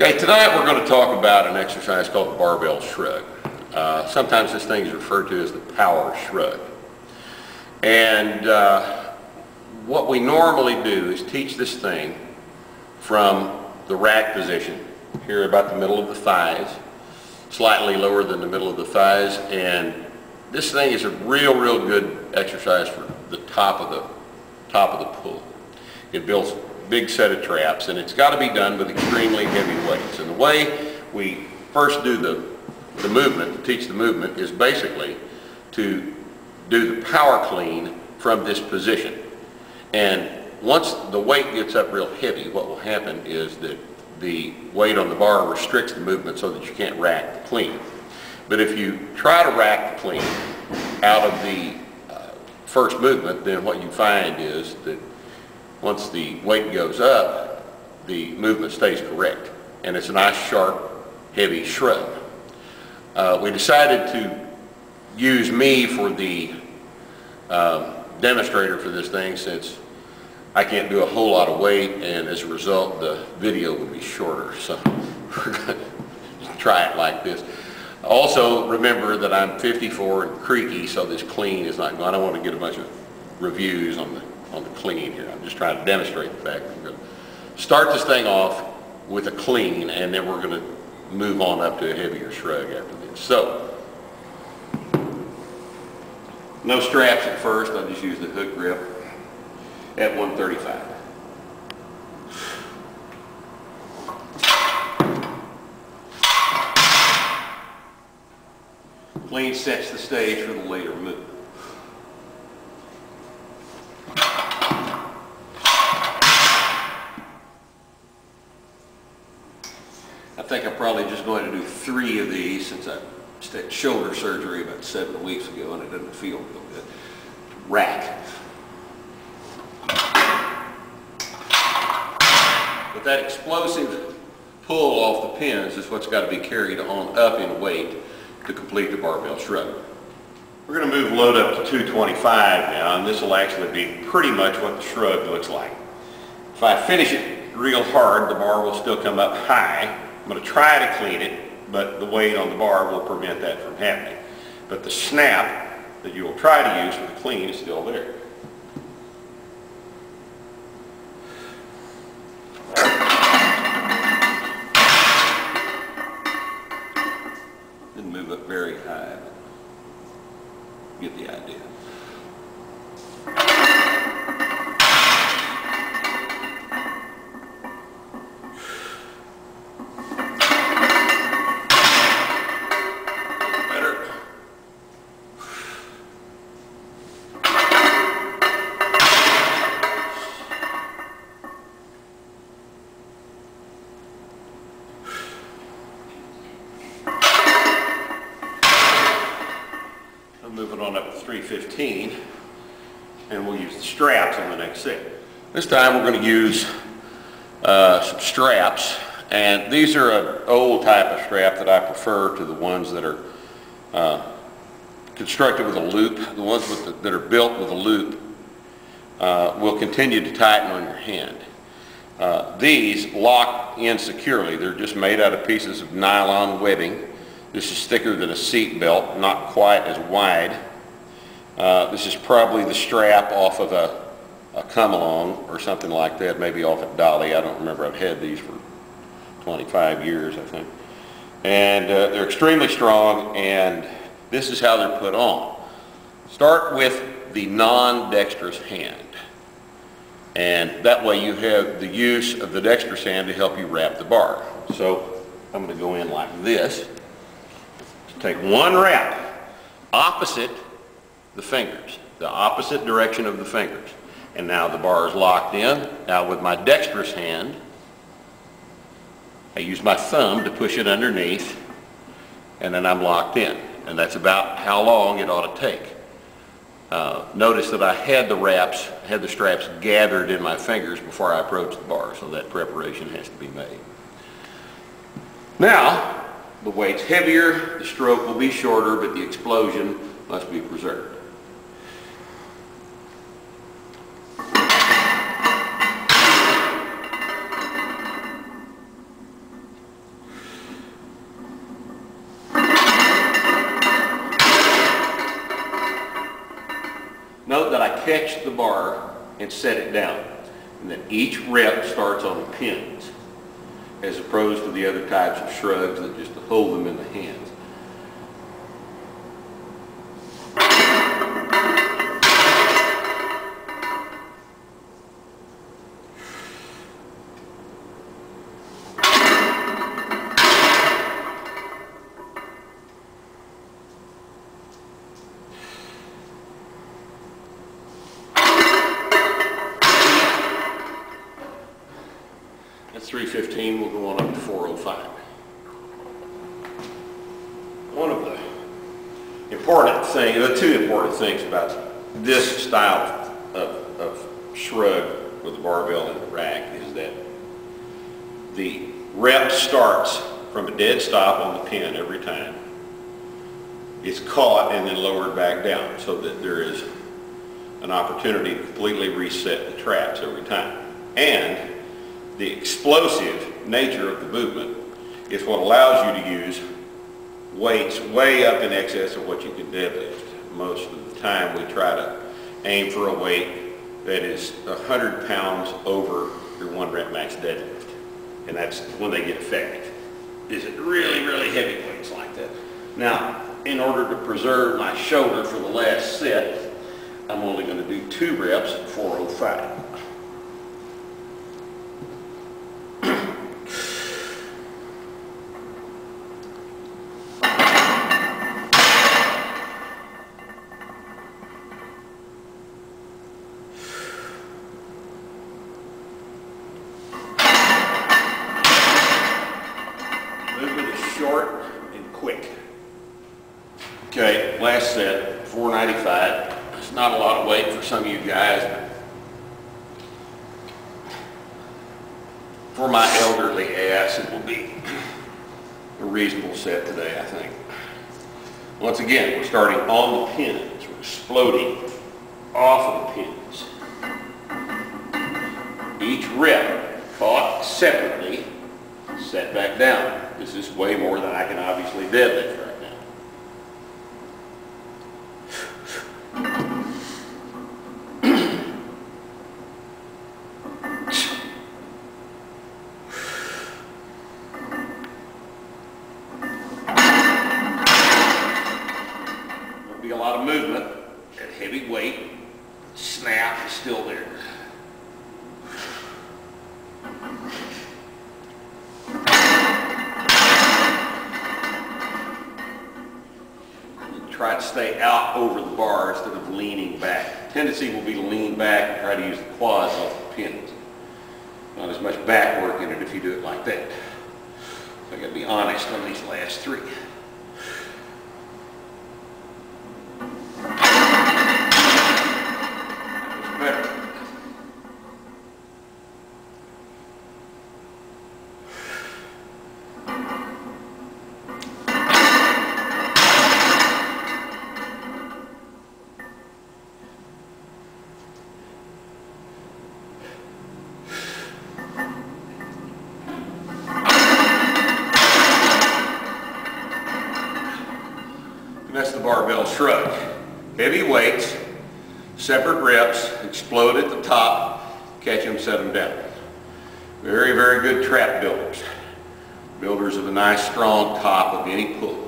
Okay, tonight we're going to talk about an exercise called the barbell shrug. Sometimes this thing is referred to as the power shrug. And what we normally do is teach this thing from the rack position, here about the middle of the thighs, slightly lower than the middle of the thighs, and this thing is a real good exercise for the top of the pull. It builds a big set of traps, and it's got to be done with extremely heavy weights. And the way we first do the movement, to teach the movement, is basically to do the power clean from this position. And once the weight gets up real heavy, what will happen is that the weight on the bar restricts the movement so that you can't rack the clean. But if you try to rack the clean out of the first movement, then what you find is that once the weight goes up, the movement stays correct. And it's a nice, sharp, heavy shrug. We decided to use me for the demonstrator for this thing since I can't do a whole lot of weight, and as a result the video would be shorter, so we're going to try it like this. Also remember that I'm 54 and creaky, so this clean is not going. I don't want to get a bunch of reviews on the clean here. I'm just trying to demonstrate the fact that we're going to start this thing off with a clean, and then we're going to move on up to a heavier shrug after this. So no straps at first, I'll just use the hook grip at 135. Clean sets the stage for the later move. I think I'm probably just going to do 3 of these since I had shoulder surgery about 7 weeks ago and it doesn't feel real good. Rack. But that explosive pull off the pins is what's got to be carried on up in weight to complete the barbell shrug. We're going to move load up to 225 now, and this will actually be pretty much what the shrug looks like. If I finish it real hard, the bar will still come up high. I'm going to try to clean it, but the weight on the bar will prevent that from happening. But the snap that you will try to use for the clean is still there. Very high, but you get the idea. Better. Moving on up to 315, and we'll use the straps on the next set. This time we're going to use some straps, and these are an old type of strap that I prefer to the ones that are constructed with a loop. The ones with that are built with a loop will continue to tighten on your hand. These lock in securely. They're just made out of pieces of nylon webbing. This is thicker than a seat belt, not quite as wide. This is probably the strap off of a come-along or something like that, maybe off at Dolly. I don't remember. I've had these for 25 years, I think. And they're extremely strong, and this is how they're put on. Start with the non-dexterous hand, and that way you have the use of the dexterous hand to help you wrap the bar. So I'm going to go in like this. Take one wrap opposite the fingers, the opposite direction of the fingers. And now the bar is locked in. Now with my dexterous hand, I use my thumb to push it underneath, and then I'm locked in. And that's about how long it ought to take. Notice that I had the straps gathered in my fingers before I approached the bar, so that preparation has to be made. Now, the weight's heavier, the stroke will be shorter, but the explosion must be preserved. the bar and set it down. And then each rep starts on the pins, as opposed to the other types of shrugs that just hold them in the hands. That's 315, we'll go on up to 405. One of the important things, the two important things about this style of shrug with the barbell and the rack is that the rep starts from a dead stop on the pin every time. It's caught and then lowered back down so that there is an opportunity to completely reset the traps every time. And the explosive nature of the movement is what allows you to use weights way up in excess of what you can deadlift. Most of the time we try to aim for a weight that is 100 pounds over your one rep max deadlift. And that's when they get effective. Is it really, really heavy weights like that? Now, in order to preserve my shoulder for the last set, I'm only going to do 2 reps at 405. Short and quick. Okay, last set, 495. It's not a lot of weight for some of you guys. For my elderly ass, it will be a reasonable set today, I think. Once again, we're starting on the pins. We're exploding off of the pins. Each rep caught separately, set back down. This is way more than I can obviously deadlift right now. There'll be a lot of movement. That heavy weight snap is still there. Try to stay out over the bar instead of leaning back. The tendency will be to lean back and try to use the quads off the pins. Not as much back work in it if you do it like that. So I got to be honest on these last 3. That's the barbell shrug. Heavy weights, separate reps, explode at the top, catch them, set them down. Very, very good trap builders. Builders of a nice strong top of any pull.